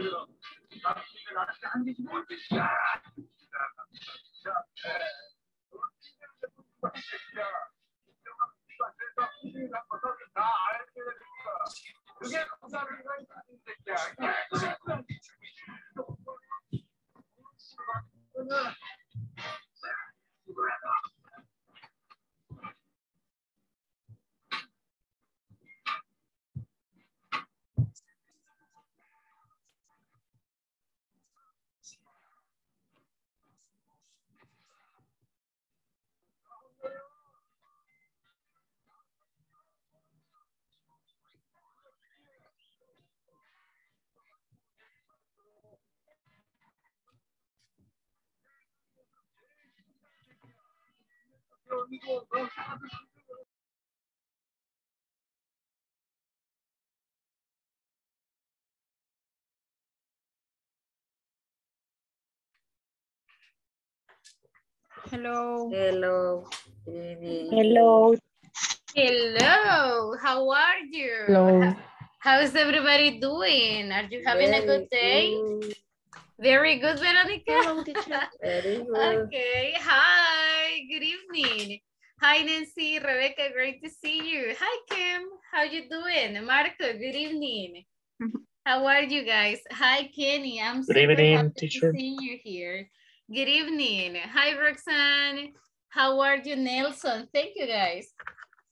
Hello. Hello. Hello. Hello. How are you? Hello. How's everybody doing? Are you having a good day? Good. Very good, Veronica. Hello, teacher. Very good. Okay. Hi. Good evening. Hi, Nancy. Rebecca, great to see you. Hi, Kim. How you doing? Marco, good evening. How are you guys? Hi, Kenny. I'm super happy to see you here. Good evening. Hi, Roxanne. How are you, Nelson? Thank you, guys.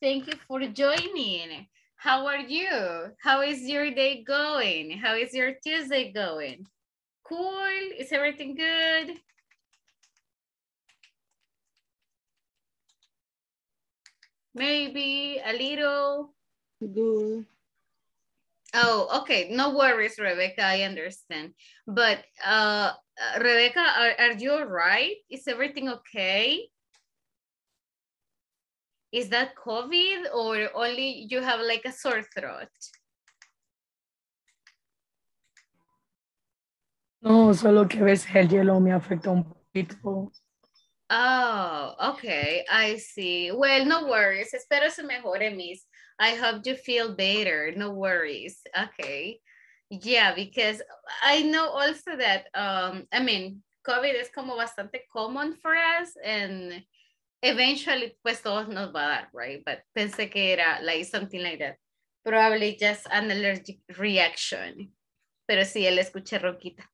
Thank you for joining. How are you? How is your day going? How is your Tuesday going? Cool. Is everything good? Maybe a little. Good. Oh, okay. No worries, Rebecca. I understand. But Rebecca, are you all right? Is everything okay? Is that COVID or only you have like a sore throat? No, solo que a veces el hielo me afecta un poquito. Oh, okay. I see. Well, no worries. Espero se mejore, Miss. I hope you feel better. No worries. Okay. Yeah, because I know also that, I mean, COVID es como bastante common for us and eventually pues todos nos va a dar, right? But pensé que era like something like that. Probably just an allergic reaction. Pero sí, él escuché ronquita.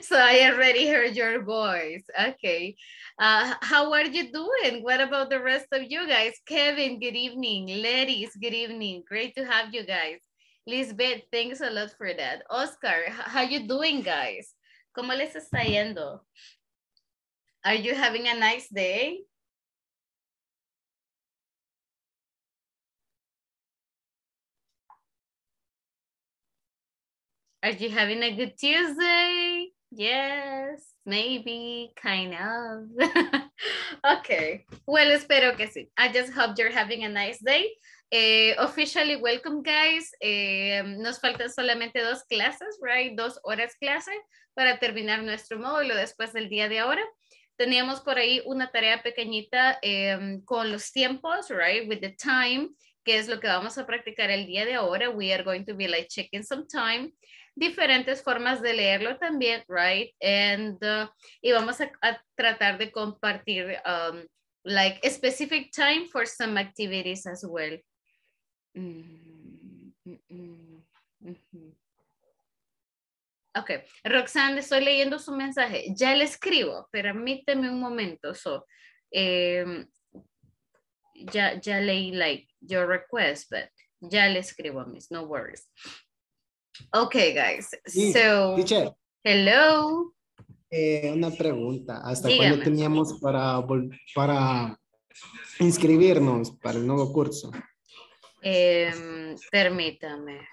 So I already heard your voice. Okay. How are you doing? What about the rest of you guys? Kevin, good evening. Ladies, good evening. Great to have you guys. Lisbeth, thanks a lot for that. Oscar, how you doing, guys? ¿Cómo les está yendo? Are you having a nice day? Are you having a good Tuesday? Yes, maybe, kind of. Okay, well, espero que sí. I just hope you're having a nice day. Officially welcome, guys. Nos faltan solamente dos clases, right? 2 horas clase para terminar nuestro módulo después del día de ahora. Teníamos por ahí una tarea pequeñita con los tiempos, right? With the time, que es lo que vamos a practicar el día de ahora. We are going to be like checking some time. Diferentes formas de leerlo también, right? And, y vamos a tratar de compartir like a specific time for some activities as well. Okay, Roxanne, estoy leyendo su mensaje. Ya le escribo, permíteme un momento. So, ya leí like your request, but ya le escribo, Miss, no worries. Okay, guys. So, teacher, hello. Una pregunta. ¿Hasta cuándo teníamos para inscribirnos para el nuevo curso? Permítame.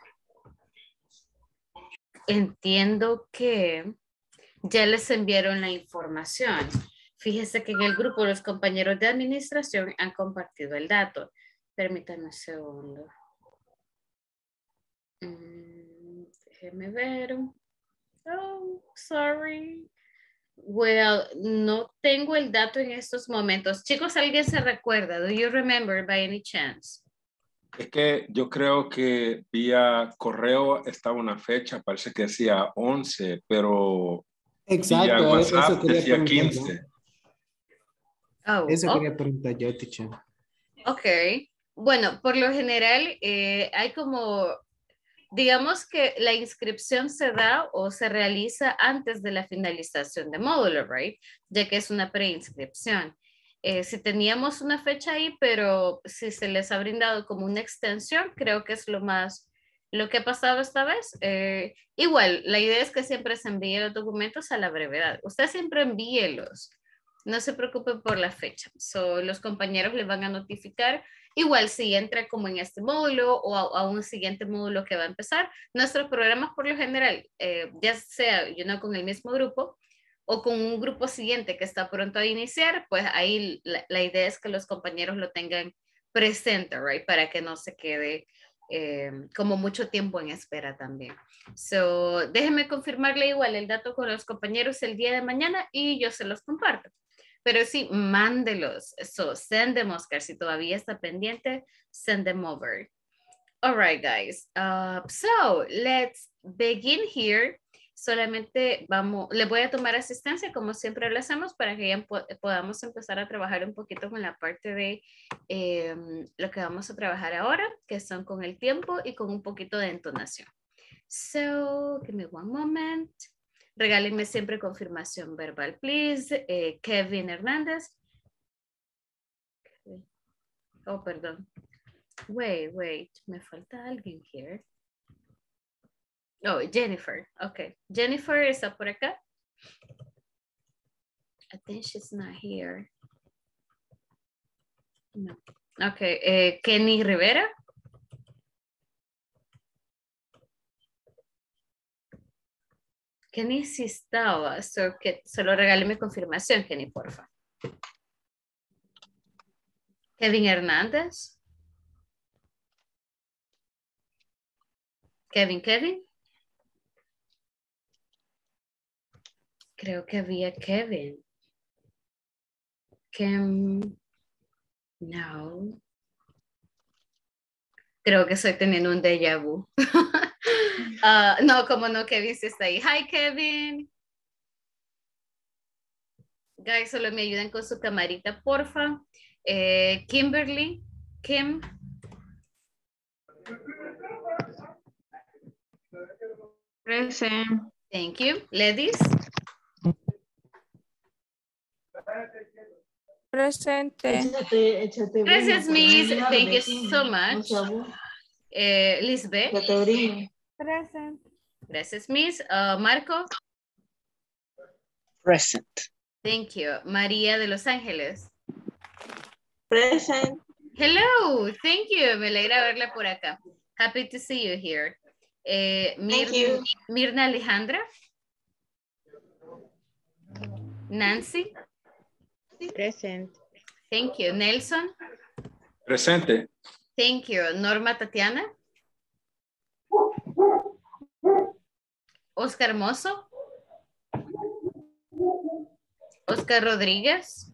Entiendo que ya les enviaron la información. Fíjese que en el grupo los compañeros de administración han compartido el dato. Permítanme un segundo. Déjenme ver. Oh, sorry. Well, no tengo el dato en estos momentos. Chicos, ¿alguien se recuerda? Do you remember by any chance? Es que yo creo que vía correo estaba una fecha, parece que decía 11, pero exacto, vía WhatsApp eso decía 15. Oh, eso quería preguntar yo, teacher. Ok. Bueno, por lo general hay como, digamos que la inscripción se da o se realiza antes de la finalización de módulo, right? Ya que es una preinscripción. Si teníamos una fecha ahí, pero si se les ha brindado como una extensión, creo que es lo más, lo que ha pasado esta vez. Igual, la idea es que siempre se envíen los documentos a la brevedad. Usted siempre envíelos. No se preocupe por la fecha. So, los compañeros les van a notificar. Igual si entra como en este módulo o a un siguiente módulo que va a empezar. Nuestros programas por lo general, ya sea con el mismo grupo o con un grupo siguiente que está pronto a iniciar, pues ahí la idea es que los compañeros lo tengan presente, right? Para que no se quede como mucho tiempo en espera también. So, déjenme confirmarle igual el dato con los compañeros el día de mañana y yo se los comparto. Pero sí, mándelos. So, send them, Oscar. Si todavía está pendiente, send them over. All right, guys. So, let's begin here. Solamente vamos, le voy a tomar asistencia, como siempre lo hacemos, para que ya podamos empezar a trabajar un poquito con la parte de lo que vamos a trabajar ahora, que son con el tiempo y con un poquito de entonación. So, give me one moment. Regálenme siempre confirmación verbal, please. Kevin Hernández. Oh, perdón. Wait. Me falta alguien here. Oh, Jennifer. Okay. Jennifer está por acá. I think she's not here. No. Okay. Kenny Rivera. Kenny sí estaba, so que solo regáleme confirmación, Kenny, porfa. Kevin Hernández. Kevin. Creo que había Kevin. Kim. No. Creo que estoy teniendo un déjà vu. No, como no, Kevin sí está ahí. Hi, Kevin. Guys, solo me ayudan con su camarita, porfa. Kimberly, Kim. Present. Thank you. Ladies. Presente. Gracias, Miss. Thank you so much. Lisbeth. Present. Gracias, Miss. Marco. Present. Thank you. Maria de Los Angeles. Present. Hello. Thank you. Me alegra verla por acá. Happy to see you here. Mirna Alejandra. Nancy. Present. Thank you. Nelson. Presente. Thank you. Norma Tatiana. Oscar Mosso. Oscar Rodríguez.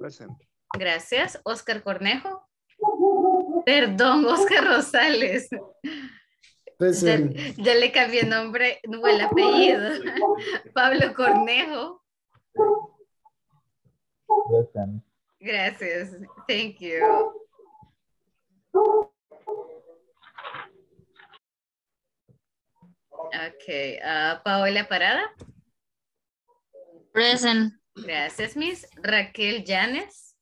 Presente. Gracias. Oscar Cornejo. Perdón, Oscar Rosales. Presente. Ya le cambié nombre, no el apellido. Pablo Cornejo. Present. Gracias. Thank you. Okay. Paola Parada. Present. Gracias, Miss. Raquel Yanes.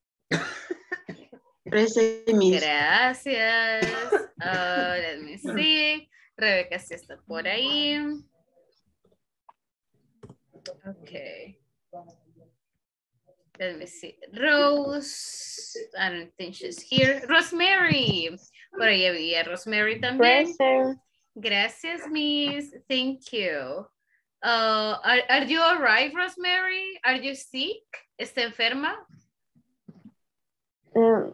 Present, Miss. Gracias. Let me see. Rebeca sí está por ahí. Okay. Let me see. Rose, I don't think she's here. Rosemary. Por ahí había Rosemary también. Present. Gracias, Miss. Thank you. Are you all right, Rosemary? Are you sick? ¿Está enferma?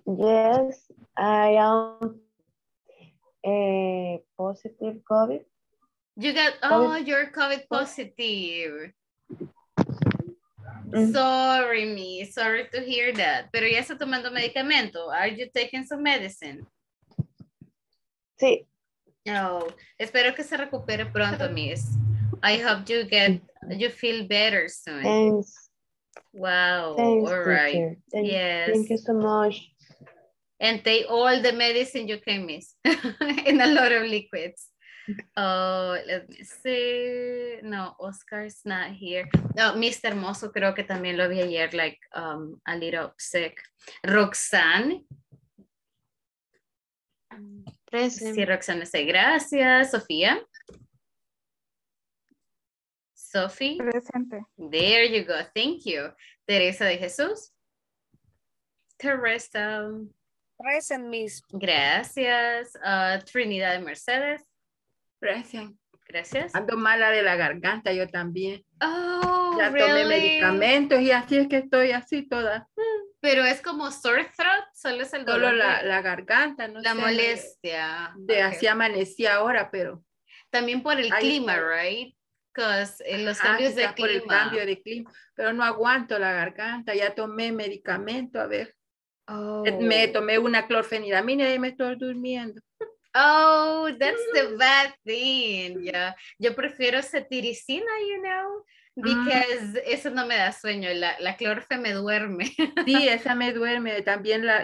Yes, I am positive COVID. You got, oh, you're COVID positive. Sorry, me. Sorry to hear that. Pero ya está tomando medicamento. Are you taking some medicine? Sí. Oh, espero que se recupere pronto, Miss. I hope you feel better soon. Thanks. Wow. Thanks, all right. Thank, yes. Thank you so much. And take all the medicine you can, Miss, and a lot of liquids. Oh, let me see. No, Oscar's not here. No, Mr. Mosso creo que también lo vi ayer, like a little sick. Roxanne. Present. Sí, Roxanne, say gracias. Sofía. Sophie. Presente. There you go. Thank you. Teresa de Jesús. Teresa. Present, Miss. Gracias. Trinidad de Mercedes. Present. Gracias. Ando mala de la garganta, yo también. Oh, ya tomé medicamentos y así es que estoy así toda. Pero es como sore throat, solo es el dolor. Solo la garganta, no la sé. La molestia. De así amanecí ahora, pero. También por el clima, right? Los cambios de clima. Por el cambio de clima, pero no aguanto la garganta, ya tomé medicamento, a ver. Oh. Me tomé una clorfenidamina y me estoy durmiendo. Oh, that's the bad thing. Yeah. Yo prefiero cetiricina, you know, because eso no me da sueño. La clorfe me duerme. Sí, esa me duerme. También la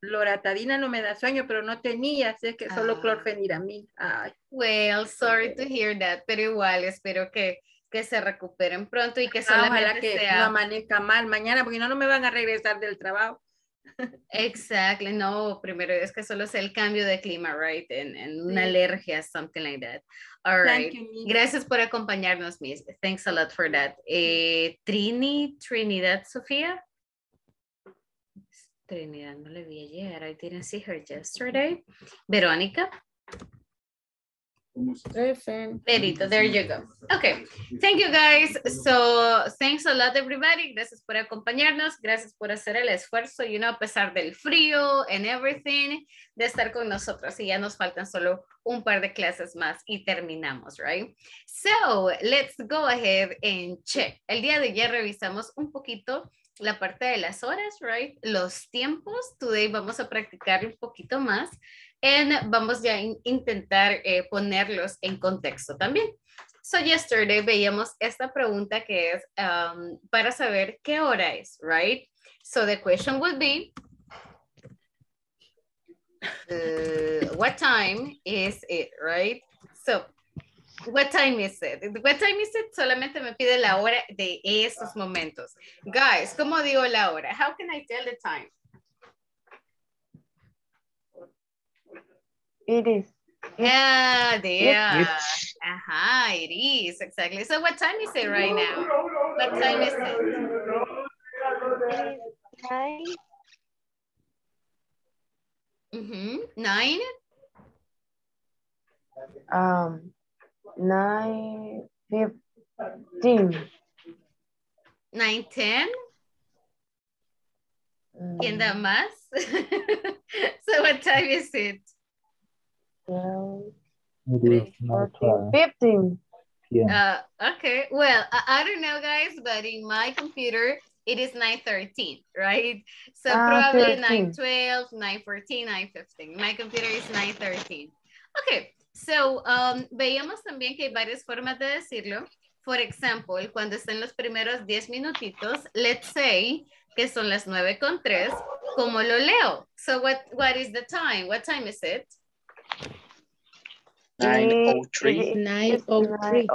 loratadina no me da sueño, pero no tenía, así es que solo clorfenidamina. Ay. Well, sorry to hear that, pero igual espero que se recuperen pronto y que solamente ojalá que no amanezca mal mañana, porque no me van a regresar del trabajo. Exactly. No, primero es que solo es el cambio de clima, right? And una alergia, something like that. All right. Thank you, Miss. Gracias por acompañarnos, Miss. Thanks a lot for that. Trinidad, Sofía. Trinidad, no la vi ayer. I didn't see her yesterday. Veronica. Perito, there you go. Okay, thank you guys. So, thanks a lot everybody. Gracias por acompañarnos. Gracias por hacer el esfuerzo, you know, a pesar del frío and everything, de estar con nosotros. Y ya nos faltan solo un par de clases más y terminamos, right? So, let's go ahead and check. El día de ayer revisamos un poquito la parte de las horas, right? Los tiempos. Today vamos a practicar un poquito más. Vamos ya a intentar ponerlos en contexto también. So yesterday veíamos esta pregunta que es para saber qué hora es, right? So the question would be, what time is it, right? So, what time is it? What time is it? Solamente me pide la hora de esos momentos. Guys, ¿cómo digo la hora? How can I tell the time? It is. Yeah, yeah. Aha, it is, exactly. So what time is it right now? What time is it? 9. Mm-hmm. 9? 9:15. 9:10? ¿Quién da más? So what time is it? 15. Yeah. Okay. Well, I don't know, guys, but in my computer, it is 9:13, right? So probably 9:12, 9:14, 9:15. My computer is 9:13. Okay. So, veíamos también que hay varias formas de decirlo. For example, cuando estén los primeros 10 minutitos, let's say que son las 9:03, como lo leo. So, what is the time? What time is it? 9:03. 9:03.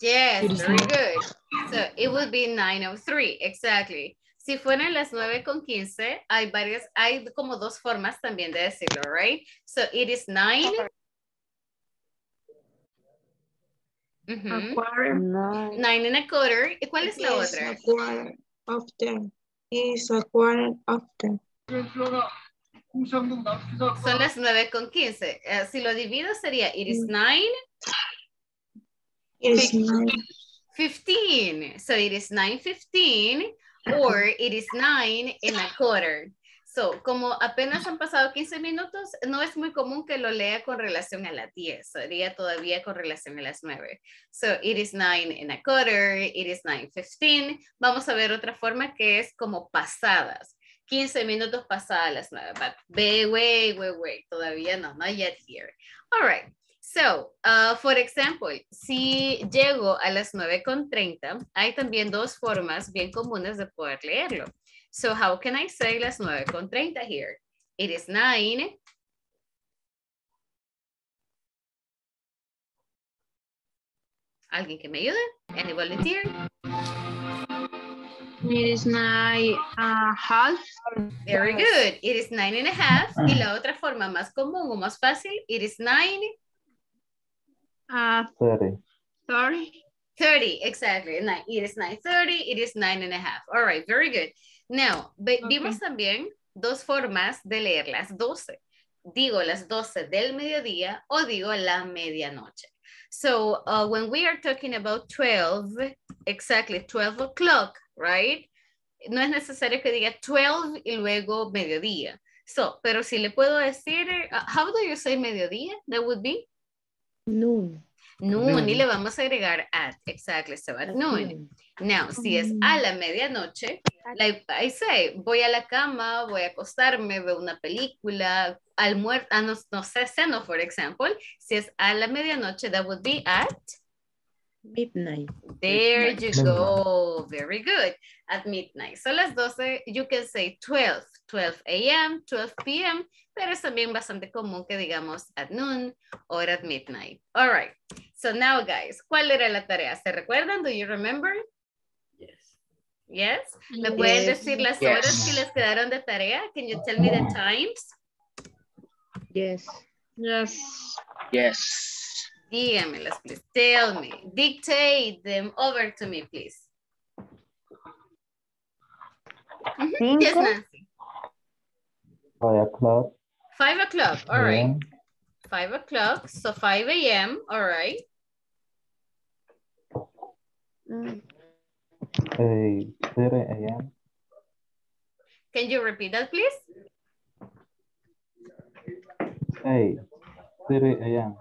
Yes, very good. So it will be 9:03, exactly. Si fueran las 9:15, hay como dos formas también de decirlo, right? So it is 9. A quarter. 9 and a quarter. ¿Y cuál es la otra? A quarter of 10. It's a quarter of 10. Son las 9:15. Si lo divido sería, it is 9. It is 9:15. So it is 9:15 or it is 9 and a quarter. So, como apenas han pasado 15 minutos, no es muy común que lo lea con relación a las 10. Sería todavía con relación a las 9. So, it is 9 and a quarter. It is 9:15. Vamos a ver otra forma que es como pasadas. 15 minutos pasadas las 9, but wait, todavía no, not yet here. All right, so, for example, si llego a las 9:30, hay también dos formas bien comunes de poder leerlo. So, how can I say las 9:30 here? It is 9. ¿Alguien que me ayude? Any volunteer? It is 9.5. Very good. It is 9.5. Y la otra forma más común o más fácil, it is 9:30, exactly. It is 9:30, it is 9.5. All right, very good. Now, vimos también dos formas de leer las 12. Digo las 12 del mediodía o digo la medianoche. So when we are talking about 12, exactly 12 o'clock, right? No es necesario que diga 12 y luego mediodía. So, pero si le puedo decir, how do you say mediodía? That would be? Noon. Noon, y le vamos a agregar at, exactly, so at noon. Now, si es a la medianoche, like I say, voy a la cama, voy a acostarme, veo una película, no sé, ceno, for example. Si es a la medianoche, that would be at? Midnight. There midnight. You go, very good, at midnight. So las 12, you can say 12, 12 a.m., 12 p.m., pero es también bastante común que digamos at noon or at midnight. All right, so now guys, ¿cuál era la tarea? ¿Se recuerdan? Do you remember? Yes. Yes? ¿Me pueden decir las horas que les quedaron de tarea? Can you tell me the times? Yes. Yes. Yes. Dígamelas, please. Tell me. Dictate them over to me, please. Yes, Nancy. 5 o'clock. 5 o'clock, all right. 5 o'clock, so 5 a.m., all right. 7 a.m. Can you repeat that, please? 8:30 a.m.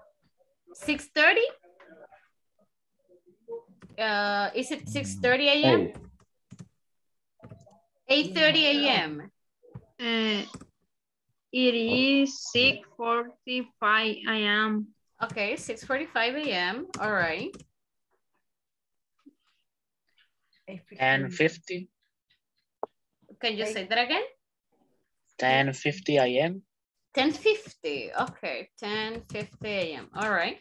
6:30? Is it 6:30 a.m.? 8:30 a.m. It is 6:45 a.m. Okay, 6:45 a.m. All right. 10:50. Can you say that again? 10:50 a.m. 10:50, okay, 10:50 a.m., all right.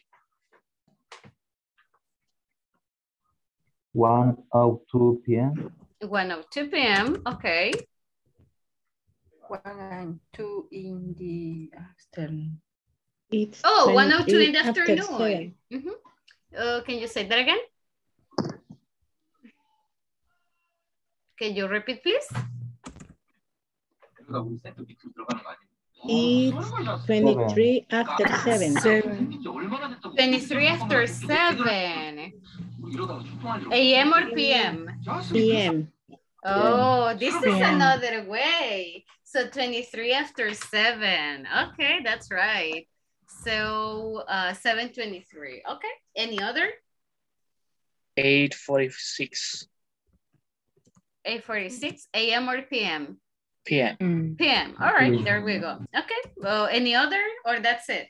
1:02 p.m. 1:02 p.m., okay. 1:02 in the afternoon. It's 1:02 in the afternoon. Can you say that again? Can you repeat, please? It's 23 after 7. 23 after 7. A.m. or p.m.? P.m. Oh, this is another way. So 23 after 7. Okay, that's right. So 7:23. Okay, any other? 8:46. 8:46 a.m. or p.m.? PM. PM. All right, there we go. Okay. Well, any other or that's it?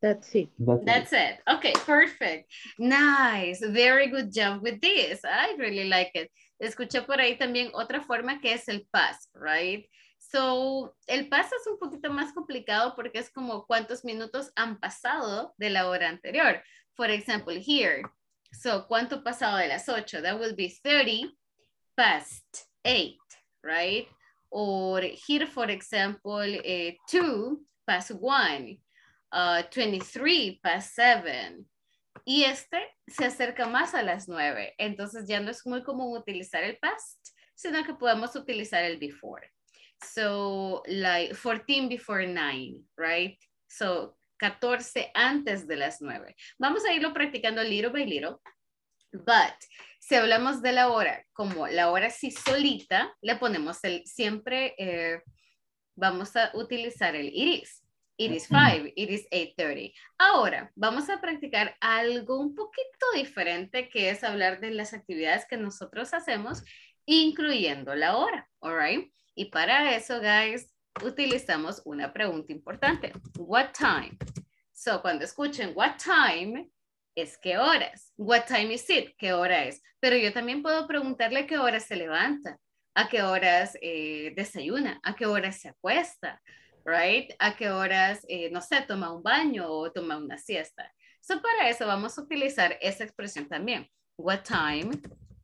That's it. That's it. Okay, perfect. Nice. Very good job with this. I really like it. Escuché por ahí también otra forma que es el past, right? So, el past es un poquito más complicado porque es como cuántos minutos han pasado de la hora anterior. For example, here. So, ¿cuánto pasado de las 8? That will be 30 past 8. Right? Or here, for example, 2 past 1, 23 past 7. Y este se acerca más a las 9. Entonces ya no es muy común utilizar el past, sino que podemos utilizar el before. So, like 14 before 9, right? So, 14 antes de las 9. Vamos a irlo practicando little by little. But, si hablamos de la hora, como la hora sí solita, le ponemos el, siempre vamos a utilizar el iris. Iris 5, iris 8:30. Ahora, vamos a practicar algo un poquito diferente que es hablar de las actividades que nosotros hacemos incluyendo la hora, alright? Y para eso, guys, utilizamos una pregunta importante. What time? So, cuando escuchen what time, es qué horas. What time is it? ¿Qué hora es? Pero yo también puedo preguntarle a qué hora se levanta, a qué horas desayuna, a qué horas se acuesta, right? A qué horas, no sé, toma un baño o toma una siesta. So, para eso vamos a utilizar esa expresión también. What time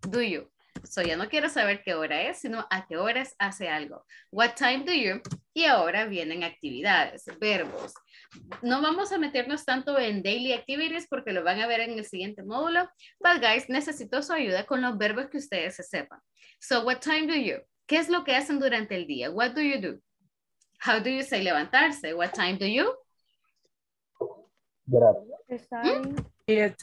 do you? So, ya no quiero saber qué hora es, sino a qué horas hace algo. What time do you? Y ahora vienen actividades, verbos. No vamos a meternos tanto en daily activities porque lo van a ver en el siguiente módulo. But guys, necesito su ayuda con los verbos que ustedes se sepan. So, what time do you? ¿Qué es lo que hacen durante el día? What do you do? How do you say levantarse? What time do you? Get up. Eso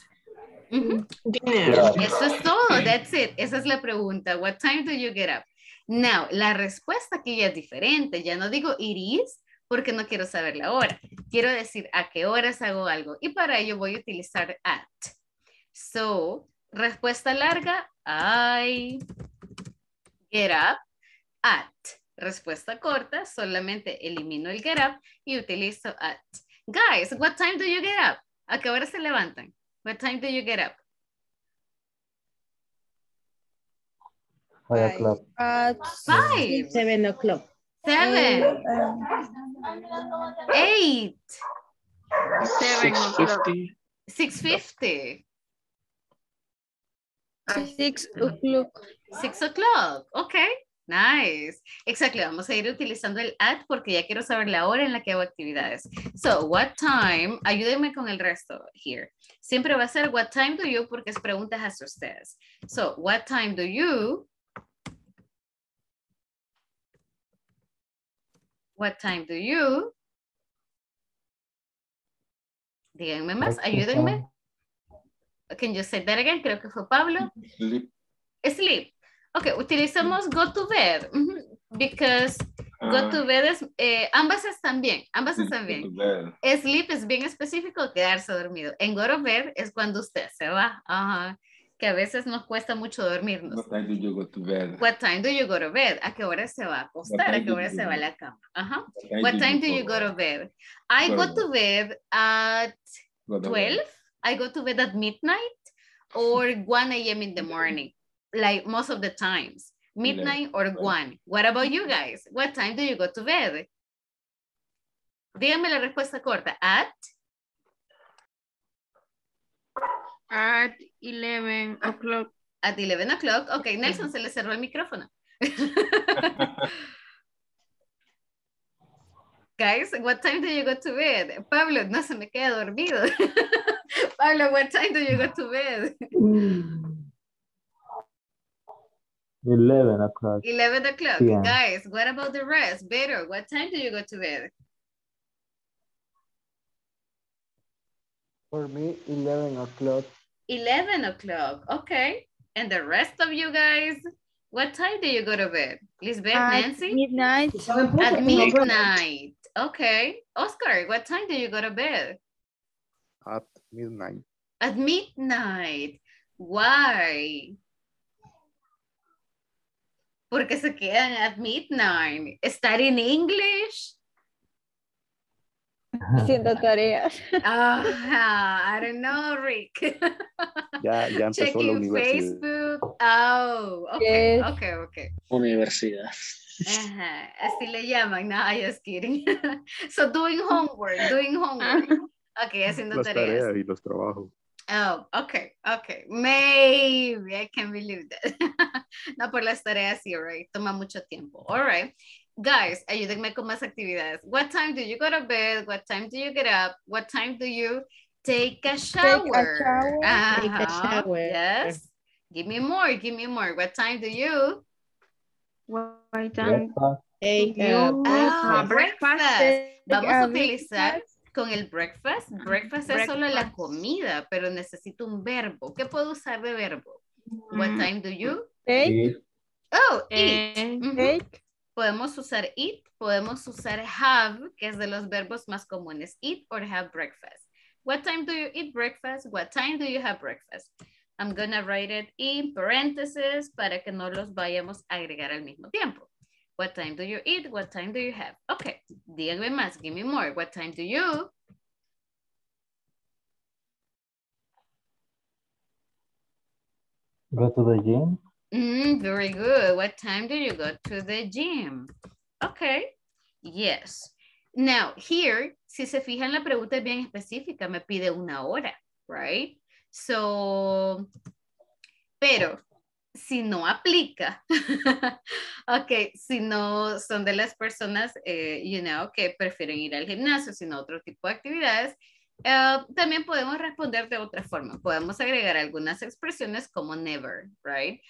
es todo, that's it. Esa es la pregunta. What time do you get up? Now, la respuesta aquí ya es diferente. Ya no digo it is porque no quiero saber la hora. Quiero decir a qué horas hago algo. Y para ello voy a utilizar at. So, respuesta larga, I get up at. Respuesta corta, solamente elimino el get up y utilizo at. Guys, what time do you get up? ¿A qué hora se levantan? What time do you get up? 5 o'clock. 5. 7 o'clock. 7. 8. 7 o'clock. 6:50. 6 o'clock. 6 o'clock. Okay. Nice. Exactly. Vamos a ir utilizando el at porque ya quiero saber la hora en la que hago actividades. So, what time? Ayúdenme con el resto here. Siempre va a ser what time do you porque es preguntas hacia ustedes. So, what time do you? What time do you? Díganme más, ayúdenme. Can you say that again? Creo que fue Pablo. Sleep. Sleep. Ok, utilizamos go to bed, because go to bed es, ambas están bien. Sleep es bien específico, quedarse dormido. En go to bed es cuando usted se va, que a veces nos cuesta mucho dormirnos. What time do you go to bed? What time do you go to bed? ¿A qué hora se va a acostar? ¿A qué hora se va a la cama? What time do you go to bed? I go to bed at 12. I go to bed at midnight or 1 a.m. in the morning. Like most of the times, midnight or 1. What about you guys? What time do you go to bed? Díganme la respuesta corta. At? At 11 o'clock. At 11 o'clock. Okay, Nelson, se le cerró el micrófono. Guys, what time do you go to bed? Pablo, no se me queda dormido. Pablo, what time do you go to bed? 11 o'clock. 11 o'clock. Yeah. Guys, what about the rest? Beto, what time do you go to bed? For me, 11 o'clock. 11 o'clock. Okay. And the rest of you guys, what time do you go to bed? Lisbeth, Nancy? Midnight. At midnight. Okay. Oscar, what time do you go to bed? At midnight. At midnight. Why? Porque se quedan at midnight. Studying English. Haciendo tareas. I don't know, Rick. Ya empezó la universidad. Facebook. Oh, okay, yes. Okay. Universidad. Así le llaman, no, I'm just kidding. So doing homework. Okay, haciendo tareas. Las tareas y los trabajos. Oh, okay. Maybe I can't believe that. No, por las tareas, you're right. Toma mucho tiempo. All right. Guys, ayúdenme con más actividades. What time do you go to bed? What time do you get up? What time do you take a shower? Take a shower. Yes. Give me more. What time do you? What time? Breakfast. Vamos a utilizar con el breakfast. Breakfast es solo la comida, pero necesito un verbo. ¿Qué puedo usar de verbo? What time do you? Take. Oh, eat. Take. Podemos usar eat, podemos usar have, que es de los verbos más comunes. Eat or have breakfast. What time do you eat breakfast? What time do you have breakfast? I'm gonna write it in parentheses para que no los vayamos a agregar al mismo tiempo. What time do you eat? What time do you have? Okay, díganme más, give me more. What time do you? Go to the gym. Very good. What time do you go to the gym? Okay, yes. Now, here, si se fijan, la pregunta es bien específica. Me pide una hora, right? So, pero si no aplica, ok, si no son de las personas, you know, que prefieren ir al gimnasio, sino otro tipo de actividades, también podemos responder de otra forma. Podemos agregar algunas expresiones como never, right?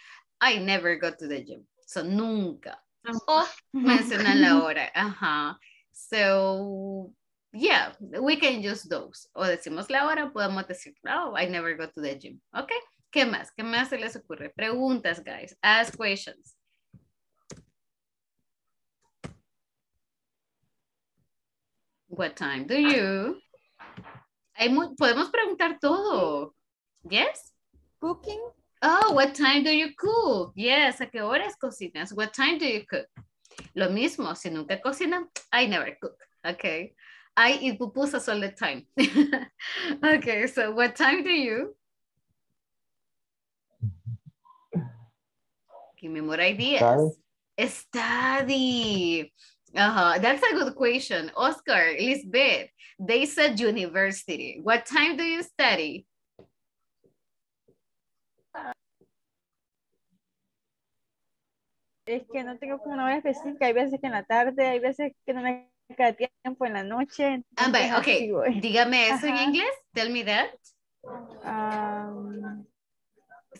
I never go to the gym. So, nunca. O mencionan la hora. Ajá. So, yeah, we can use those. O decimos la hora, podemos decir, oh, I never go to the gym. Okay, ¿qué más? ¿Qué más se les ocurre? Preguntas, guys. Ask questions. What time do you? Podemos preguntar todo. Yes? Cooking. Oh, what time do you cook? Yes, ¿a qué horas cocinas? What time do you cook? Lo mismo, si nunca cocinan, I never cook. Okay. I eat pupusas all the time. Okay, so what time do you? Give me more ideas. Study. That's a good question. Oscar, Lisbeth, they said university. What time do you study? Es que no tengo como una hora específica. Hay veces que en la tarde, hay veces que no me queda tiempo en la noche. Okay, dígame eso en inglés. Tell me that.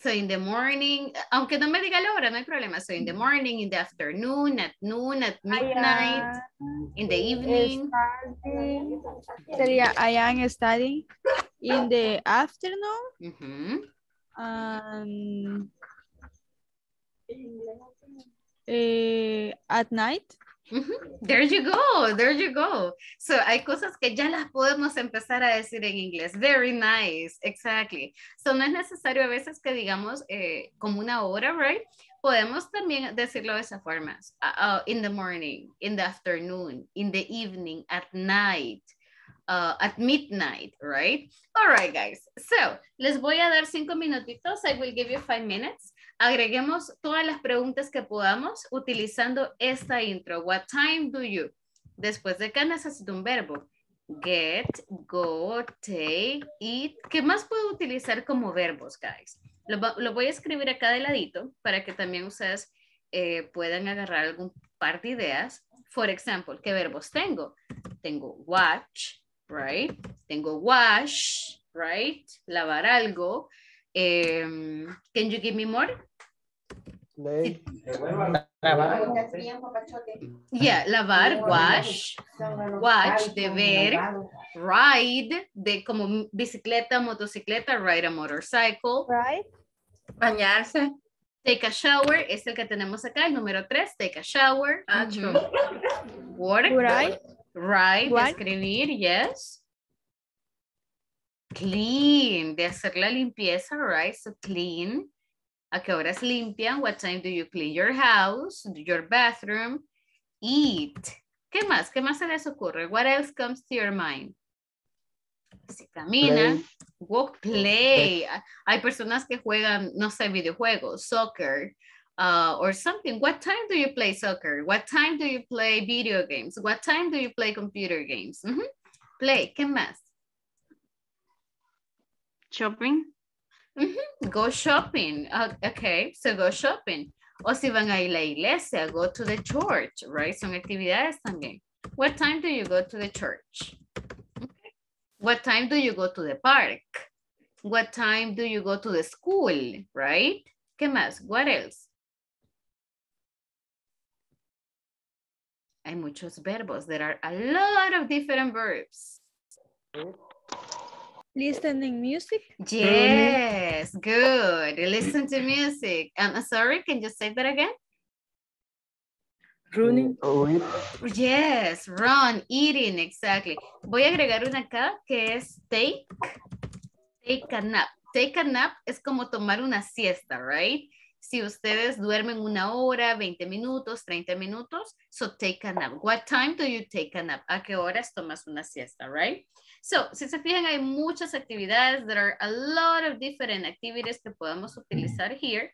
So in the morning, aunque no me diga la hora, no hay problema. So in the morning, in the afternoon, at noon, at midnight, in the evening. Sería I am studying in the afternoon. At night. There you go, there you go. So hay cosas que ya las podemos empezar a decir en inglés. Very nice, exactly. So no es necesario a veces que digamos como una hora, right? Podemos también decirlo de esa forma. In the morning, in the afternoon, in the evening, at night, at midnight, right? All right, guys. So les voy a dar 5 minutitos. I will give you 5 minutes. Agreguemos todas las preguntas que podamos utilizando esta intro. What time do you? Después de que necesito un verbo. Get, go, take, eat. ¿Qué más puedo utilizar como verbos, guys? Lo voy a escribir acá de ladito para que también ustedes puedan agarrar algún par de ideas. For example, ¿qué verbos tengo? Tengo watch, right? Tengo wash, right? Lavar algo. Can you give me more? Yeah, lavar, wash, watch, de ver, ride, de como bicicleta, motocicleta, ride a motorcycle. Right. Bañarse. Take a shower, es el que tenemos acá, el número 3, take a shower. Work. Write, escribir, yes. Clean, de hacer la limpieza, right? So clean. ¿A qué horas limpian? What time do you clean your house, your bathroom? Eat. ¿Qué más? ¿Qué más se les ocurre? What else comes to your mind? Si caminan, walk, play. Hay personas que juegan, no sé, videojuegos, soccer, or something. What time do you play soccer? What time do you play video games? What time do you play computer games? Play. ¿Qué más? Shopping. Go shopping. Okay, so go shopping. O si van a la iglesia, go to the church, right? Son actividades también. What time do you go to the church? Okay. What time do you go to the park? What time do you go to the school, right? ¿Qué más? What else? Hay muchos verbos. There are a lot of different verbs. Listening music? Yes, good. Listen to music. I'm sorry, can you say that again? Running. Yes, run, eating, exactly. Voy a agregar una acá que es take a nap. Take a nap es como tomar una siesta, right? Si ustedes duermen una hora, 20 minutos, 30 minutos, so take a nap. What time do you take a nap? ¿A qué horas tomas una siesta, right? So, si se fijan, hay muchas actividades. There are a lot of different activities que podemos utilizar here.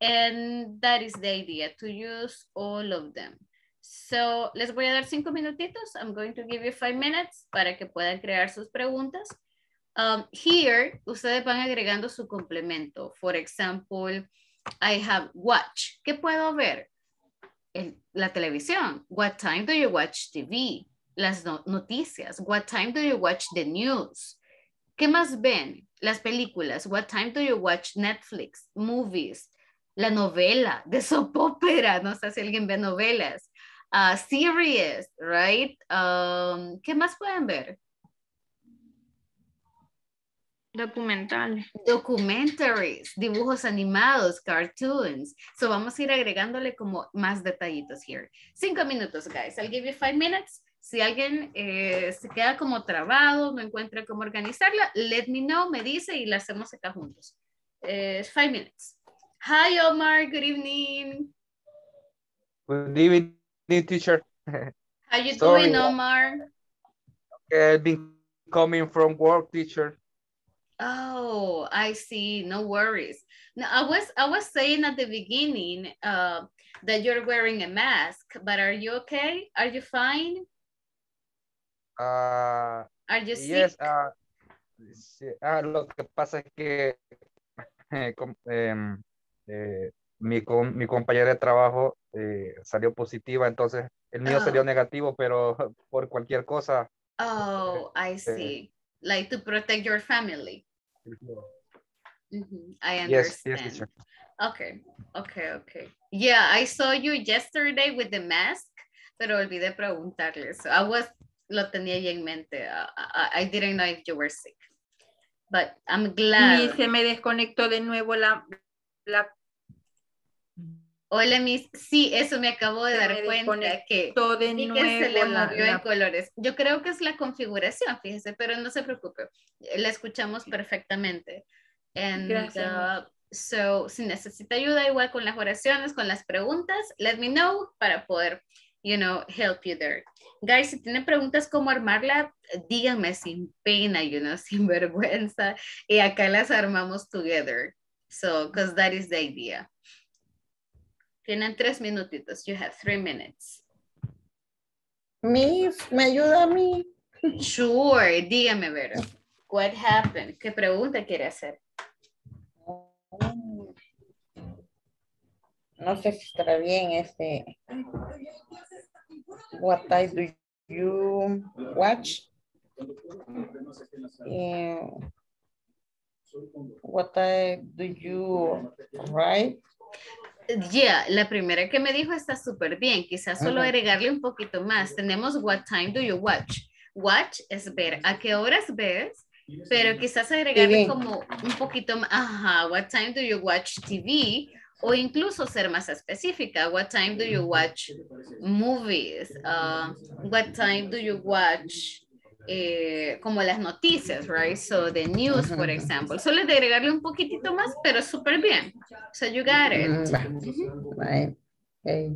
And that is the idea, to use all of them. So, les voy a dar 5 minutitos. I'm going to give you 5 minutes para que puedan crear sus preguntas. Here, ustedes van agregando su complemento. For example, I have watch. ¿Qué puedo ver? La televisión. What time do you watch TV? Las noticias. What time do you watch the news? ¿Qué más ven? Las películas. What time do you watch Netflix? Movies. La novela, de soap opera. No sé si alguien ve novelas. Series, right? ¿Qué más pueden ver? Documentales. Documentaries, dibujos animados, cartoons. So vamos a ir agregándole como más detallitos here. 5 minutos, guys. I'll give you 5 minutes. Si alguien se queda como trabado, no encuentra cómo organizarla, let me know, me dice y la hacemos acá juntos. 5 minutes. Hi, Omar. Good evening. Good evening, teacher. How you doing, Omar? I've been coming from work, teacher. Oh, I see. No worries. Now, I was saying at the beginning that you're wearing a mask, but are you okay? Are you fine? Are you sick? Yes. Lo que pasa es que mi compañera de trabajo salió positiva, entonces el mío salió negativo, pero por cualquier cosa. Oh, I see. Like to protect your family. Mm-hmm. I understand. Yes, yes, okay. Yeah, I saw you yesterday with the mask, pero olvidé preguntarle. So lo tenía ya en mente. I didn't know if you were sick, but I'm glad. Y se me desconectó de nuevo la... Hola, mis. Sí, eso me acabo de dar cuenta que se le movió en colores. Yo creo que es la configuración, fíjese, pero no se preocupe. La escuchamos perfectamente. And, gracias. So, si necesita ayuda igual con las oraciones, con las preguntas, let me know para poder, you know, help you there. Guys, si tienen preguntas cómo armarla, díganme sin pena, you know, sin vergüenza. Y acá las armamos together. So, because that is the idea. Tienen 3 minutitos. You have 3 minutes. Miss, ¿me ayuda a mí? Sure. Dígame, Vero. What happened? ¿Qué pregunta quiere hacer? No sé si estará bien este. What time do you watch? What time do you write? Yeah, la primera que me dijo está súper bien. Quizás solo agregarle un poquito más. Tenemos what time do you watch. Watch es ver. ¿A qué horas ves? Pero quizás agregarle como un poquito más. Ajá, what time do you watch TV? O incluso ser más específica. What time do you watch movies? What time do you watch... como las noticias, right? So the news, for example. Solo de agregarle un poquitito más, pero súper bien. So you got it. Right. Okay.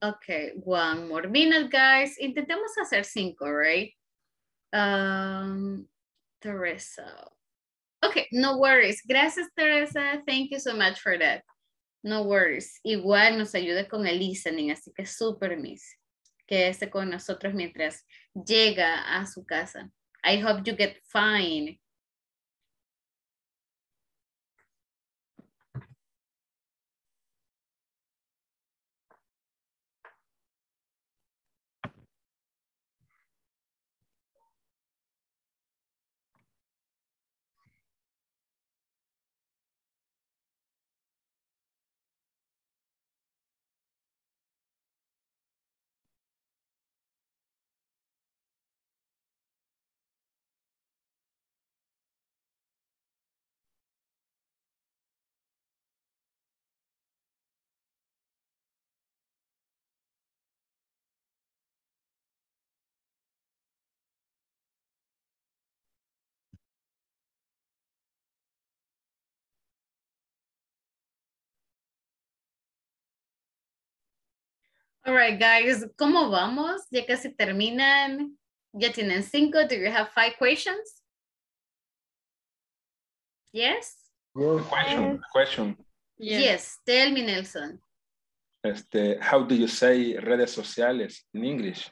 Okay, one more minute, guys. Intentemos hacer 5, right? Teresa. Okay, no worries. Gracias, Teresa. Thank you so much for that. No worries. Igual nos ayuda con el listening, así que super miss. Quédese con nosotros mientras llega a su casa. I hope you get fine. All right, guys, ¿cómo vamos? Ya casi terminan. Ya tienen 5. Do you have 5 questions? Yes? Question. Yes, tell me, Nelson. How do you say redes sociales in English?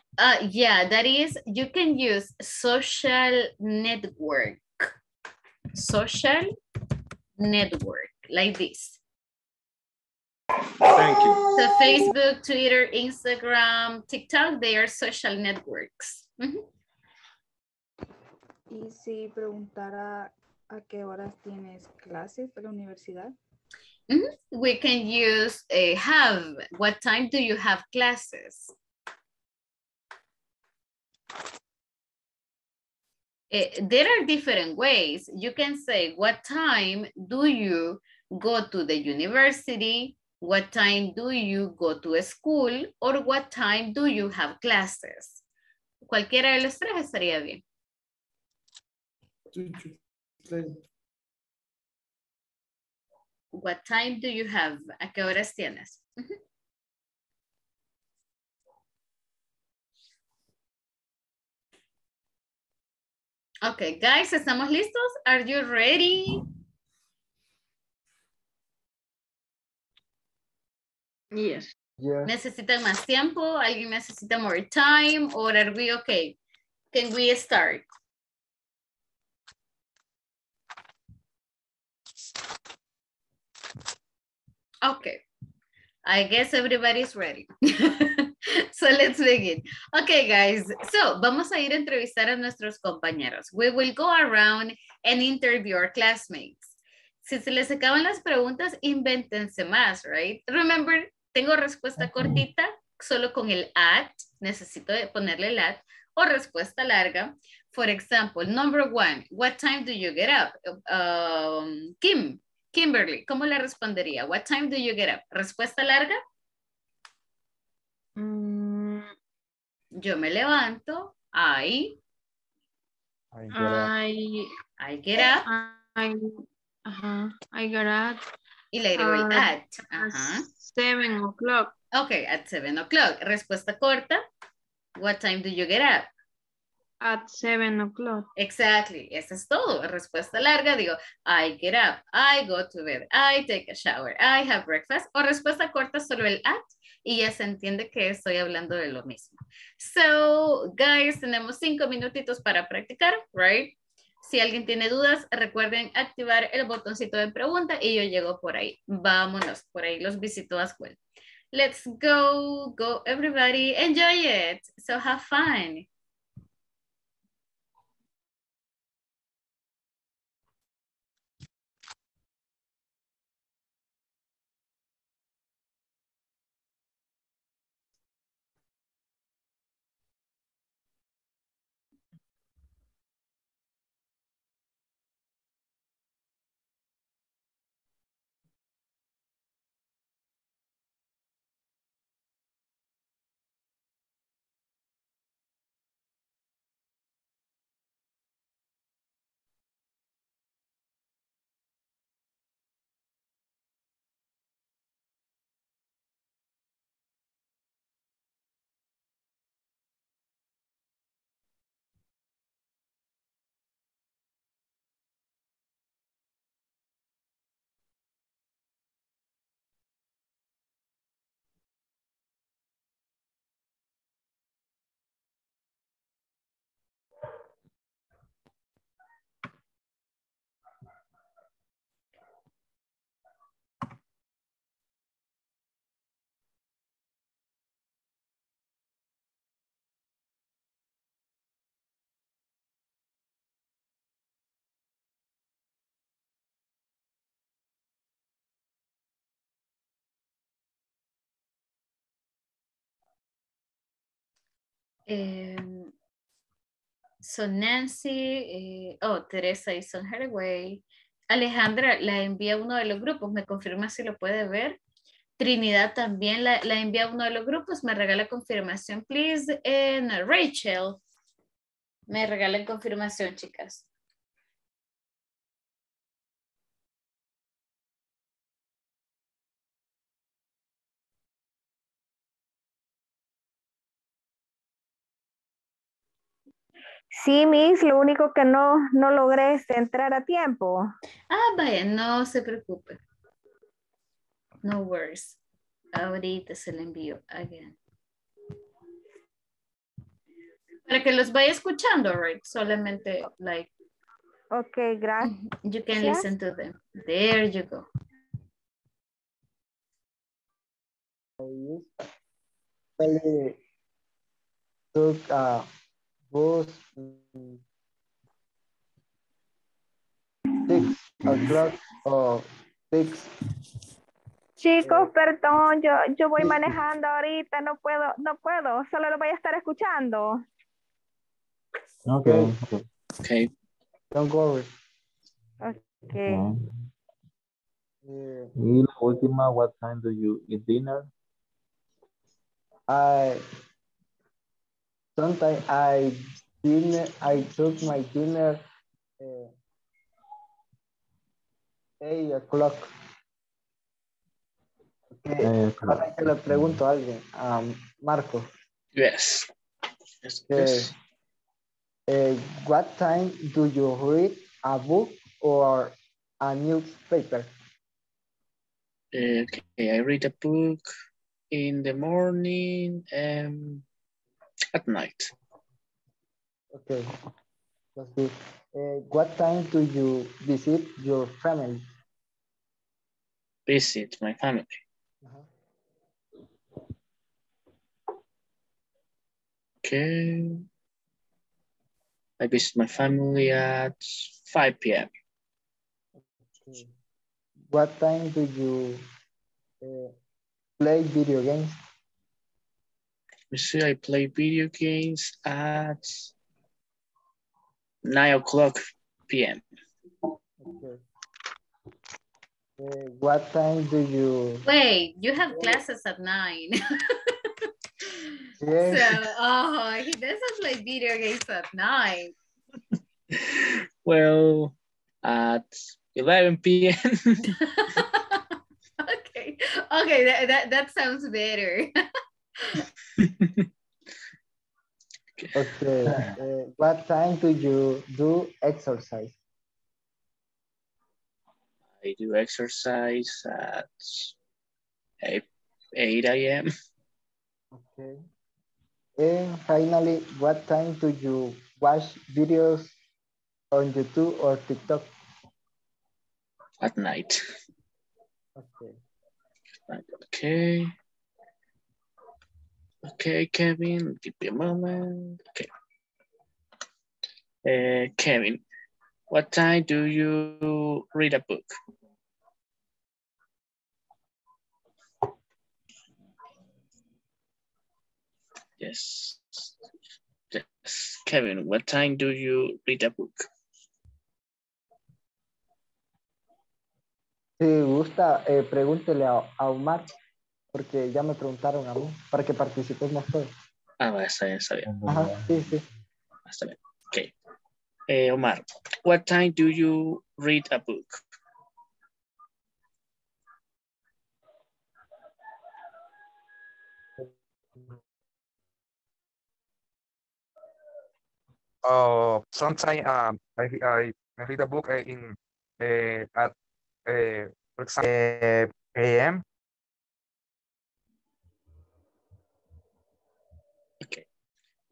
Yeah, that is, you can use social network. Social network, like this. Thank you. So Facebook, Twitter, Instagram, TikTok, they are social networks. Y si preguntara a qué horas tienes clases de la universidad? We can use a have. What time do you have classes? There are different ways. You can say, what time do you go to the university? What time do you go to school? Or what time do you have classes? Cualquiera de los tres estaría bien. What time do you have? ¿A qué horas tienes? Okay, guys, ¿estamos listos? Are you ready? Yes. Yes. ¿Necesitan más tiempo? ¿Alguien necesita more time? Or are we okay? Can we start? Okay. I guess everybody's ready. So let's begin. Okay, guys. So vamos a ir a entrevistar a nuestros compañeros. We will go around and interview our classmates. Si se les acaban las preguntas, invéntense más, right? Remember, tengo respuesta cortita, solo con el at, necesito ponerle el at, o respuesta larga. For example, number 1, what time do you get up? Kimberly, ¿cómo le respondería? What time do you get up? ¿Respuesta larga? Yo me levanto, I get up. Y le agrego el at. 7 o'clock. Okay, at 7 o'clock. Respuesta corta. What time do you get up? At 7 o'clock. Exactly. Eso es todo. Respuesta larga. Digo, I get up. I go to bed. I take a shower. I have breakfast. O respuesta corta, solo el at. Y ya se entiende que estoy hablando de lo mismo. So, guys, tenemos 5 minutitos para practicar, right? Si alguien tiene dudas, recuerden activar el botoncito de pregunta y yo llego por ahí. Vámonos, por ahí los visito as well. Let's go, go everybody, enjoy it. So have fun. So Nancy, Teresa is on her way. Alejandra la envía a uno de los grupos, me confirma si lo puede ver. Trinidad también la envía a uno de los grupos, me regala confirmación, please. And Rachel, me regala confirmación, chicas. Sí, Miss, lo único que no logré es entrar a tiempo. Ah, vaya, no se preocupe. No worries. Ahorita se le envío. Again. Para que los vaya escuchando, right? Solamente, like. Okay, gracias. You can listen to them. There you go. Well, took bus 6 o'clock or 6. Chicos, perdón, yo voy manejando ahorita, no puedo, solo lo voy a estar escuchando. Okay. Don't worry. Okay. Y la última, what time do you eat dinner? Sometimes I took my dinner 8 o'clock. Ahora que le pregunto a alguien, a Marco. Yes. What time do you read a book or a newspaper? Okay, I read a book in the morning and at night. Okay, that's good. What time do you visit your family? Visit my family. Okay. I visit my family at 5 p.m. Okay. What time do you play video games? You see, I play video games at 9 o'clock p.m. Okay. What time do you... Wait, you have classes at 9. Yes. So, he doesn't play video games at 9. Well, at 11 p.m. Okay, that sounds better. Okay, what time do you do exercise? I do exercise at 8 a.m. Okay. And finally, what time do you watch videos on YouTube or TikTok? At night. Okay. Okay, Kevin, give me a moment. Okay. Kevin, what time do you read a book? Yes. Kevin, what time do you read a book? Si gusta, pregúntele a Omar. Porque ya me preguntaron a mí para que participes más tarde. Está bien. Ajá, sí. Está bien. Ok. Omar, what time do you read a book? Sometimes I read a book at, for example, a.m.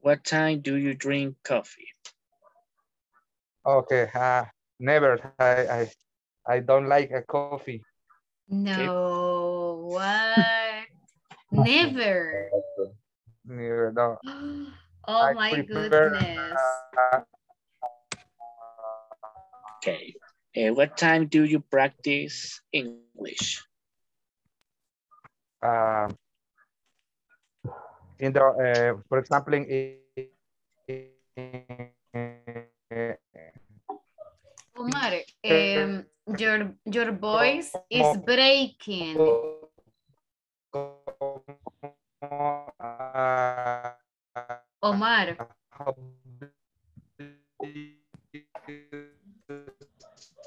What time do you drink coffee? Okay, never. I don't like a coffee. No, okay. What? Never. Never, no. Oh, goodness. Okay. What time do you practice English? For example, Omar, your voice is breaking. Omar.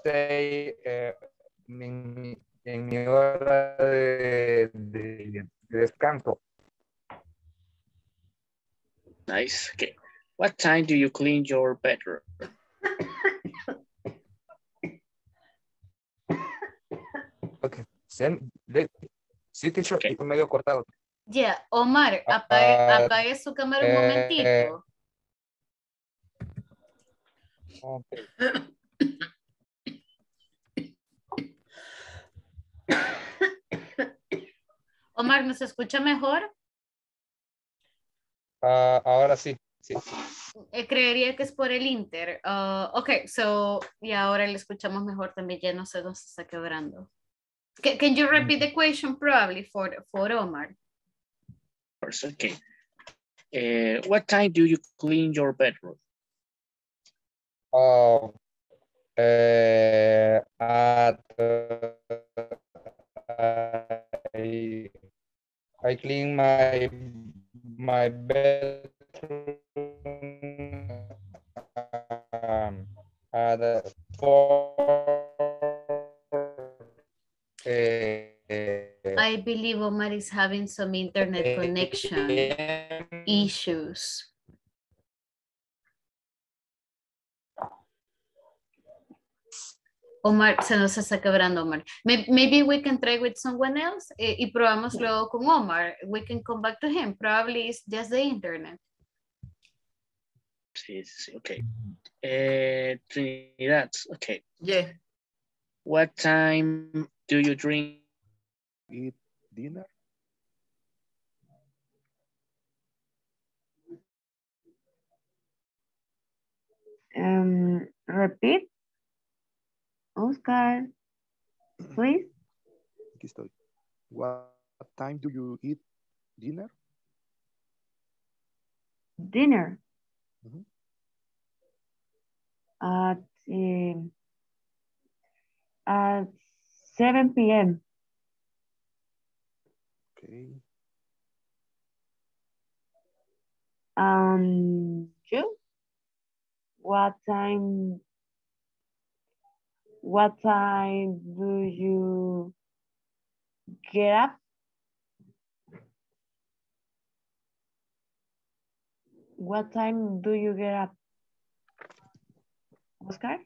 Say en mi hora de descanso. Nice. Okay. What time do you clean your bedroom? Okay. Sí, teacher, okay. Medio cortado. Yeah, Omar, apague su cámara un momentito. Okay. Omar, ¿nos escucha mejor? Ahora sí. Sí. Creería que es por el inter. Okay, so, y ahora le escuchamos mejor también, ya no sé dónde se está quebrando. Can you repeat the question probably for Omar? Okay. What time do you clean your bedroom? I clean my bedroom at 4. I believe Omar is having some internet connection issues. Omar, se nos está quebrando, Omar. Maybe we can try with someone else y probamos luego con Omar. We can come back to him. Probably it's just the internet. Sí, sí, okay. Trinidad, okay. Yeah. What time do you drink? Eat dinner? Repeat. Oscar, please. What time do you eat dinner? Dinner? Mm-hmm. At 7 p.m. Okay. You? What time do you get up? What time do you get up? Oscar?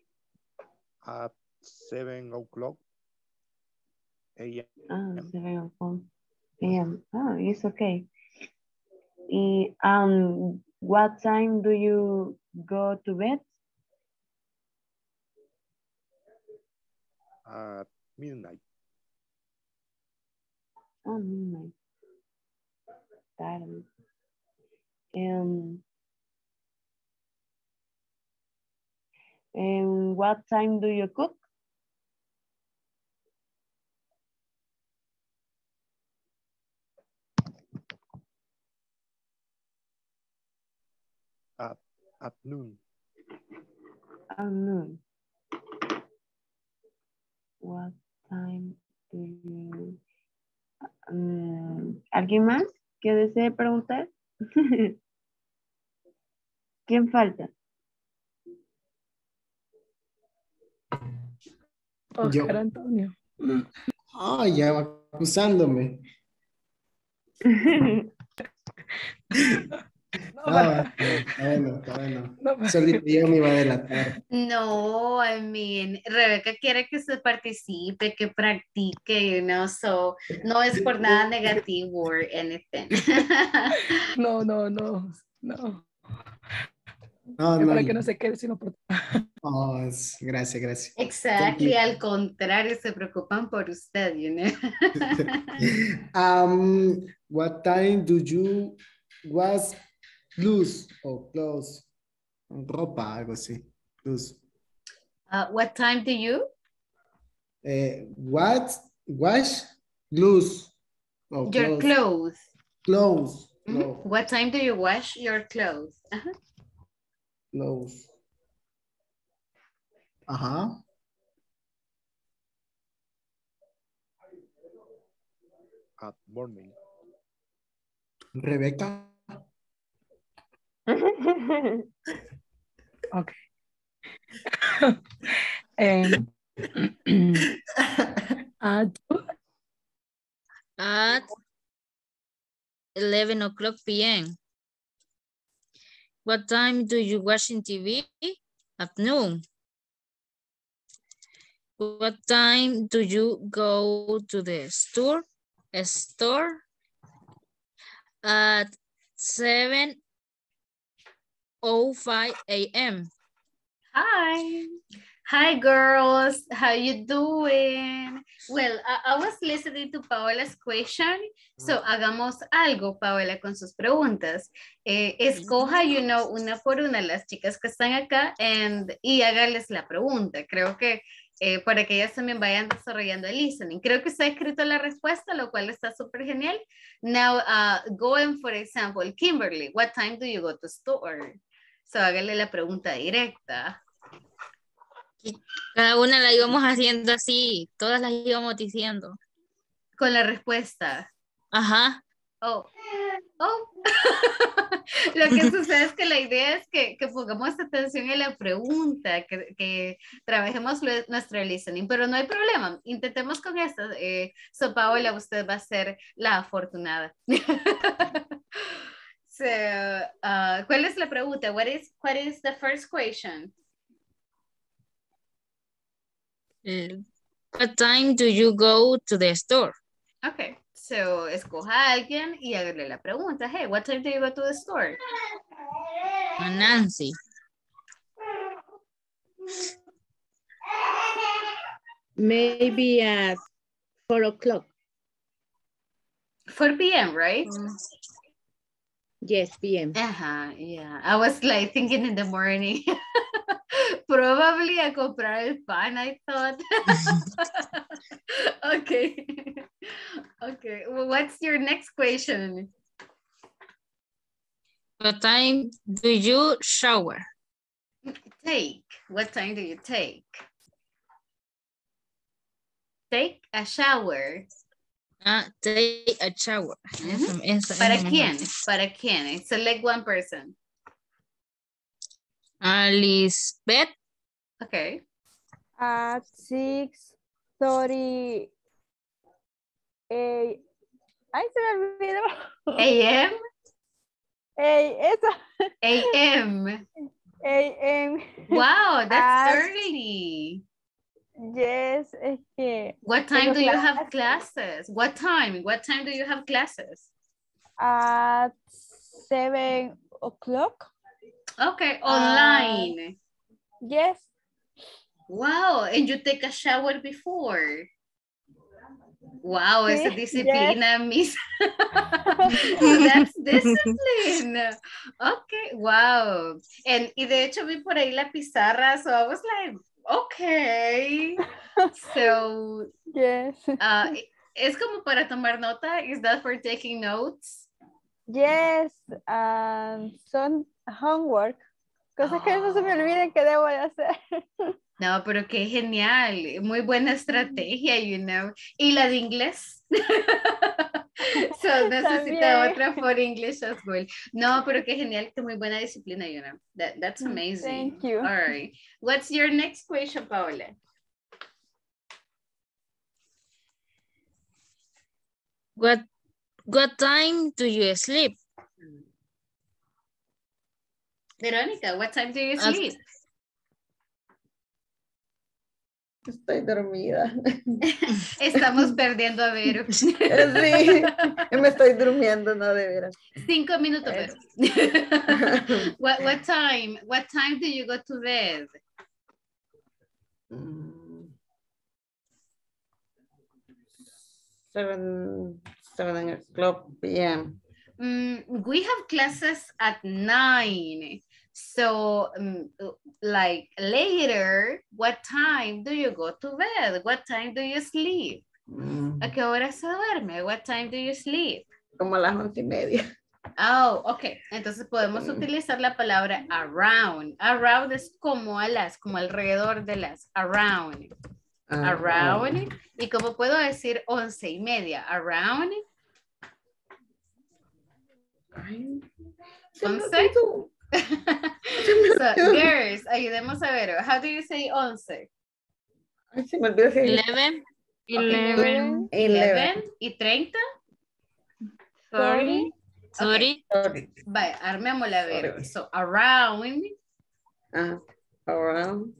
At 7 o'clock. AM. Oh, 7 o'clock. AM. Oh, it's okay. What time do you go to bed? At midnight. Oh, midnight. Darn. And what time do you cook? At noon. At noon. What time do you... ¿Alguien más que desee preguntar? ¿Quién falta? Oscar Antonio. Ah, ya va acusándome. No, bueno. Solito yo me iba a delatar. No, I mean, Rebeca quiere que se participe, que practique, you know, so no es por nada negativo or anything. No. No, para que no se quede sino por... Oh, gracias. Exactly, al contrario, se preocupan por usted, you know. What time do you was loose or clothes? Ropa, algo así. Loose. What time do you? What wash loose? Or your clothes. Clothes. Mm-hmm. What time do you wash your clothes? Uh-huh. Close. Ajá. At morning. Rebeca. Okay. At 11 o'clock p.m. What time do you watch in TV? At noon. What time do you go to the store? A store. At 7:05 a.m. Hi. Hi, girls. How you doing? Well, I was listening to Paola's question. So, hagamos algo, Paola, con sus preguntas. Escoja, you know, una por una las chicas que están acá y hágales la pregunta. Creo que para que ellas también vayan desarrollando el listening. Creo que usted ha escrito la respuesta, lo cual está súper genial. Now, going, for example, Kimberly, what time do you go to store? So, hágale la pregunta directa. Cada una la íbamos haciendo así, todas las íbamos diciendo. Con la respuesta. Ajá. Oh. Oh. Lo que sucede es que la idea es que pongamos atención a la pregunta, que trabajemos nuestro listening, pero no hay problema, intentemos con esto. So Paola, usted va a ser la afortunada. So, ¿cuál es la pregunta? What is the first question? What time do you go to the store? Okay, so escoja a alguien y hágale la pregunta. Hey, what time do you go to the store? Nancy. Maybe at 4 o'clock. 4 p.m., right? Yes, p.m. Uh-huh, yeah. I was like thinking in the morning. Probably a comprar el pan, I thought. Okay. Okay. Well, what's your next question? What time do you shower? Take. What time do you take? Take a shower. Take a shower. Mm-hmm. ¿Para quién? ¿Para quién? Select one person. Lisbeth. Okay. At 6:30 a.m. Ay, se me olvidó. A.m. A.m. A.m. Wow, that's early. Yes. What time do you have classes? What time? What time do you have classes? At 7 o'clock. Okay, online. Yes. Wow, and you take a shower before. Wow, sí, esa disciplina, yes. Miss. That's discipline. Okay, wow. And de hecho vi por ahí la pizarra, so I was like, okay. So, yes. Es como para tomar nota. Is that for taking notes? Yes, some homework. Cosas que no se me olviden que debo de hacer. No, pero qué genial. Muy buena estrategia, you know. ¿Y la de inglés? So, necesita otra for English as well. No, pero qué genial. Qué muy buena disciplina, you know. That's amazing. Thank you. All right. What's your next question, Paola? What time do you sleep? Veronica, what time do you sleep? Estoy dormida. Estamos perdiendo a Vero. Sí, me estoy durmiendo, no de veras. 5 minutos, Vero. What time do you go to bed? Seven o'clock p.m. We have classes at 9. So, like later, what time do you go to bed? What time do you sleep? ¿A qué hora se duerme? What time do you sleep? Como a las 11:30. Oh, ok. Entonces podemos utilizar la palabra around. Around es como a las, como alrededor de las. Around. Around. ¿Y cómo puedo decir 11:30? Around. 11. So, girls, ayudemos a ver. How do you say 11? 11. Okay. 11 y 30. 30. Okay. Vaya, armémosla a ver. So, around. Around.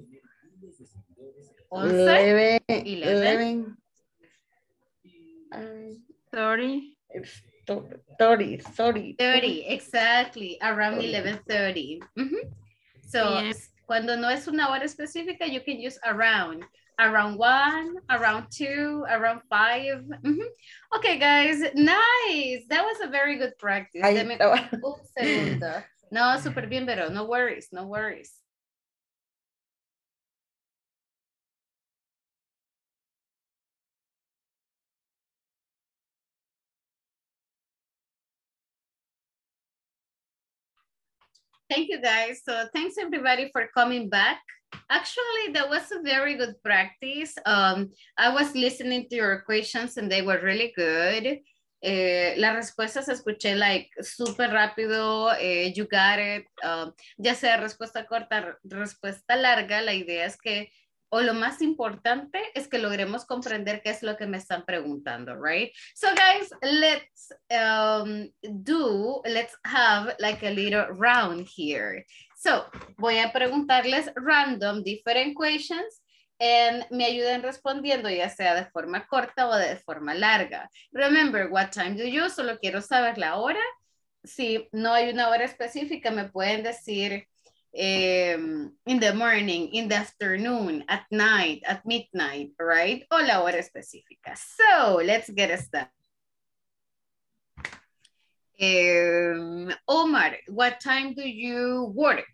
11. 11. 30. 30, exactly. Around 11:30. Mm-hmm. So, yes. Cuando no es una hora específica, you can use around. Around 1, around 2, around 5. Mm-hmm. Okay, guys, nice. That was a very good practice. Un segundo. No, super bien, pero no worries, no worries. Thank you, guys. So thanks, everybody, for coming back. Actually, that was a very good practice. I was listening to your questions and they were really good. Las respuestas escuché like súper rápido, you got it. Ya sea respuesta corta, respuesta larga, la idea es que, o lo más importante es que logremos comprender qué es lo que me están preguntando, right? So guys, let's let's have like a little round here. So, voy a preguntarles random different questions and me ayuden respondiendo ya sea de forma corta o de forma larga. Remember, what time do you? Solo quiero saber la hora. Si no hay una hora específica, me pueden decir in the morning, in the afternoon, at night, at midnight, right? O la hora específica. So, let's get started. Omar, what time do you work?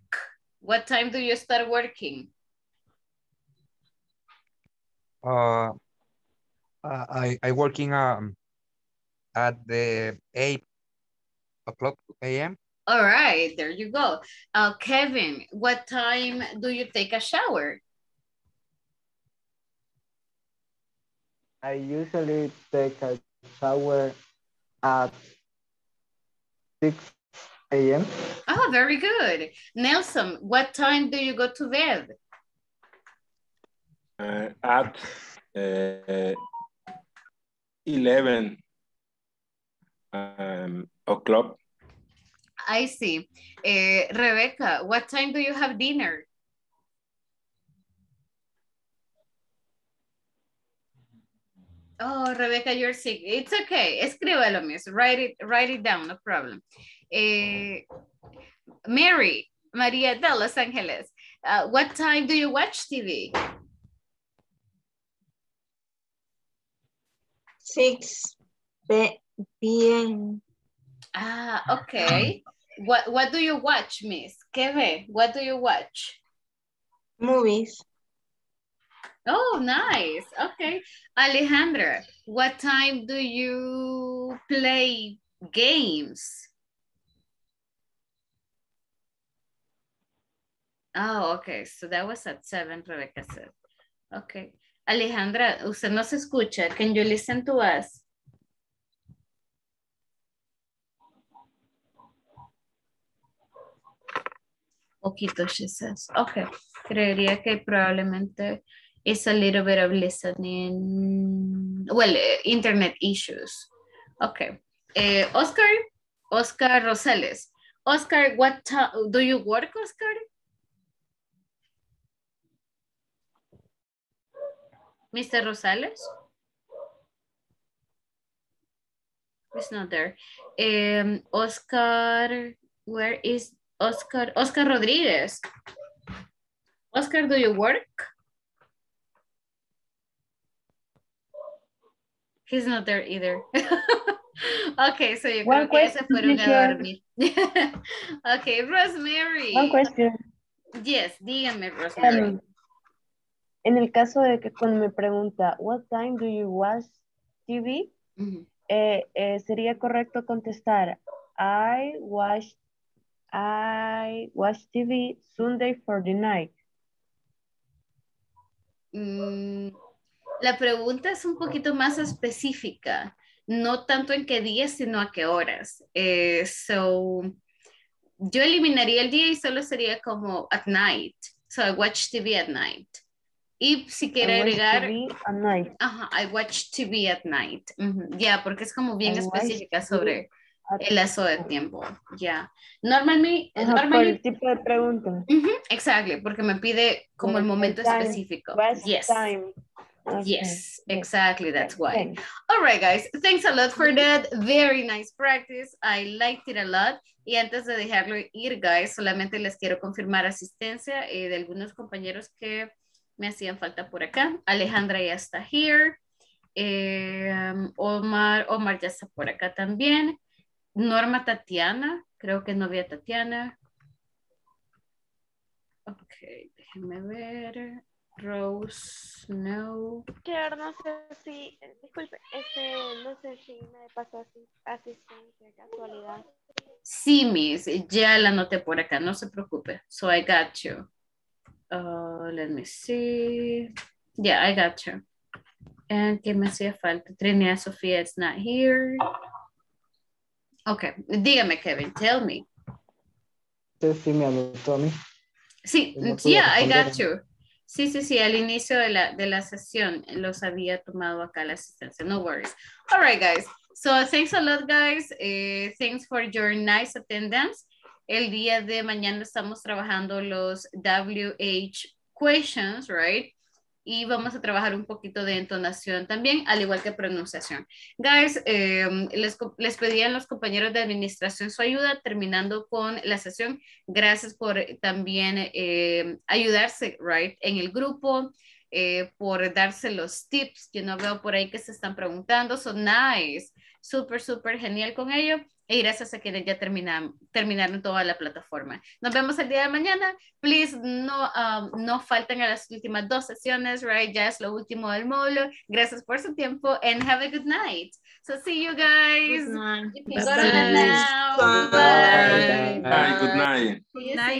What time do you start working? I working at the 8:00 a.m. All right, there you go. Kevin, what time do you take a shower? I usually take a shower at 6 a.m. Oh, very good. Nelson, what time do you go to bed? At 11 o'clock. I see. Rebecca, what time do you have dinner? Oh, Rebecca, you're sick. It's okay. Escríbalo, miss. Write it down. No problem. Mary, Maria de Los Angeles. What time do you watch TV? 6 p.m. Ah, okay. What do you watch, miss? Kevin, what do you watch? Movies. Oh, nice. Okay. Alejandra, what time do you play games? Oh, okay. So that was at 7, Rebecca said. Okay. Alejandra, usted no se escucha. Can you listen to us? Poquito, she says. Okay. Creería que probablemente... It's a little bit of listening, well, internet issues. Okay. Oscar Rosales. Oscar, what time do you work, Oscar? Mr. Rosales? He's not there. Oscar, where is Oscar? Oscar Rodríguez. Oscar, do you work? He's not there either. Okay, so you creo que se fueron a dormir. Okay, Rosemary. One question. Yes, dígame, Rosemary. En el caso de que cuando me pregunta, what time do you watch TV? Sería correcto contestar I watch TV Sunday for the night. La pregunta es un poquito más específica. No tanto en qué días, sino a qué horas. Yo eliminaría el día y solo sería como at night. So I watch TV at night. Y si quiere agregar... TV at night. Ajá, I watch TV at night. Uh-huh. Ya, yeah, porque es como bien específica sobre el lazo de tiempo. Ya. Yeah. Normalmente... Por el tipo de pregunta. Uh-huh, exacto, porque me pide como el momento específico. Yes. Time. Okay. Yes, exactly. That's why. Okay. All right, guys. Thanks a lot for that. Very nice practice. I liked it a lot. Y antes de dejarlo ir, guys, solamente les quiero confirmar asistencia de algunos compañeros que me hacían falta por acá. Alejandra ya está here. Omar ya está por acá también. Norma Tatiana. Creo que no había Tatiana. Ok, déjenme ver. Rose, no. Claro, no sé si, disculpe, no sé si me pasó asistencia, casualidad. Sí, miss, ya la anoté por acá, no se preocupe. So I got you. Let me see. Yeah, I got you. And ¿qué me hacía falta? Trinidad Sofía is not here. Okay, dígame, Kevin, tell me. Sí, me anotó a mí. Sí, yeah, I got you. Sí, al inicio de la sesión los había tomado acá la asistencia. No worries. All right, guys. So, thanks a lot, guys. Thanks for your nice attendance. El día de mañana estamos trabajando los WH questions, right? Y vamos a trabajar un poquito de entonación también, al igual que pronunciación. Guys, les pedí a los compañeros de administración su ayuda terminando con la sesión. Gracias por también ayudarse, right, en el grupo, por darse los tips. Yo no veo por ahí que se están preguntando. So nice. Súper, súper genial con ello. Y gracias a quienes ya terminaron toda la plataforma. Nos vemos el día de mañana. Please, no falten a las últimas dos sesiones, right? Ya es lo último del módulo. Gracias por su tiempo and have a good night. So see you guys. Good night. Bye. Bye. Bye. Bye. Bye. Good night.